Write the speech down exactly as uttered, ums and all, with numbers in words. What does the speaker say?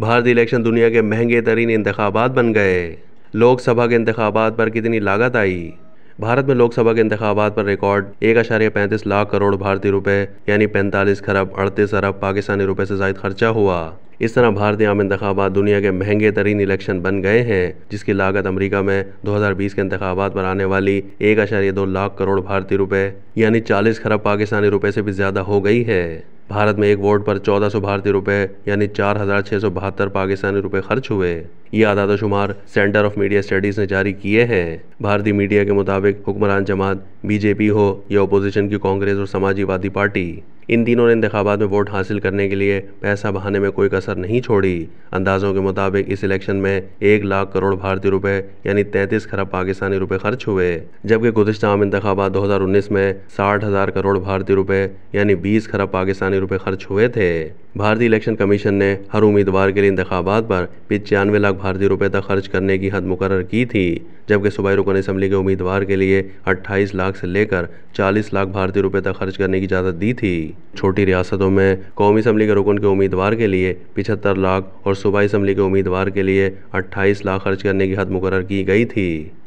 भारतीय इलेक्शन दुनिया के महंगे तरीन इंतखाबात बन गए। लोकसभा के इंतखाबात पर कितनी लागत आई? भारत में लोकसभा के इंतखाबात पर रिकॉर्ड एक अशारिया पैंतीस लाख करोड़ भारतीय रुपए यानी पैंतालीस खरब अड़तीस अरब पाकिस्तानी रुपए से ज्यादा खर्चा हुआ। इस तरह भारतीय आम इंतखाबात दुनिया के महंगे तरीन इलेक्शन बन गए हैं, जिसकी लागत अमेरिका में दो हज़ार बीस के इंतखाबात पर आने वाली एक अशारिया दो लाख करोड़ भारतीय रुपए यानी चालीस खरब पाकिस्तानी रुपए से भी ज्यादा हो गई है। भारत में एक वोट पर चौदह सौ भारतीय रुपए यानी चार हजार छह सौ बहत्तर पाकिस्तानी रुपए खर्च हुए। ये आदाद शुमार सेंटर ऑफ मीडिया स्टडीज ने जारी किए हैं। भारतीय मीडिया के मुताबिक हुक्मरान जमात बीजेपी हो या ओपोजिशन की कांग्रेस और समाजवादी पार्टी, इन तीनों ने इंतखाबात में वोट हासिल करने के लिए पैसा बहाने में कोई कसर नहीं छोड़ी। अंदाजों के मुताबिक इस इलेक्शन में एक लाख करोड़ भारतीय रुपए यानी तैंतीस खरब पाकिस्तानी रुपए खर्च हुए, जबकि गुज़िश्ता आम इंतखाबात दो हज़ार उन्नीस में साठ हजार करोड़ भारतीय रुपए यानी बीस खरब पाकिस्तानी रुपए खर्च हुए थे। भारतीय इलेक्शन कमीशन ने हर उम्मीदवार के लिए इंतखाबात पर पचानवे लाख भारतीय रुपए तक खर्च करने की हद मुकर्रर की थी, जबकि सूबाई रुकन असम्बली के उम्मीदवार के लिए अट्ठाईस लाख से लेकर चालीस लाख भारतीय रुपए तक खर्च करने की इजाज़त दी थी। छोटी रियासतों में कौमी असम्बली के रुकन के उम्मीदवार के लिए पचहत्तर लाख और सूबाई असम्बली के उम्मीदवार के लिए अट्ठाईस लाख खर्च करने की हद मुकर्रर की गई थी।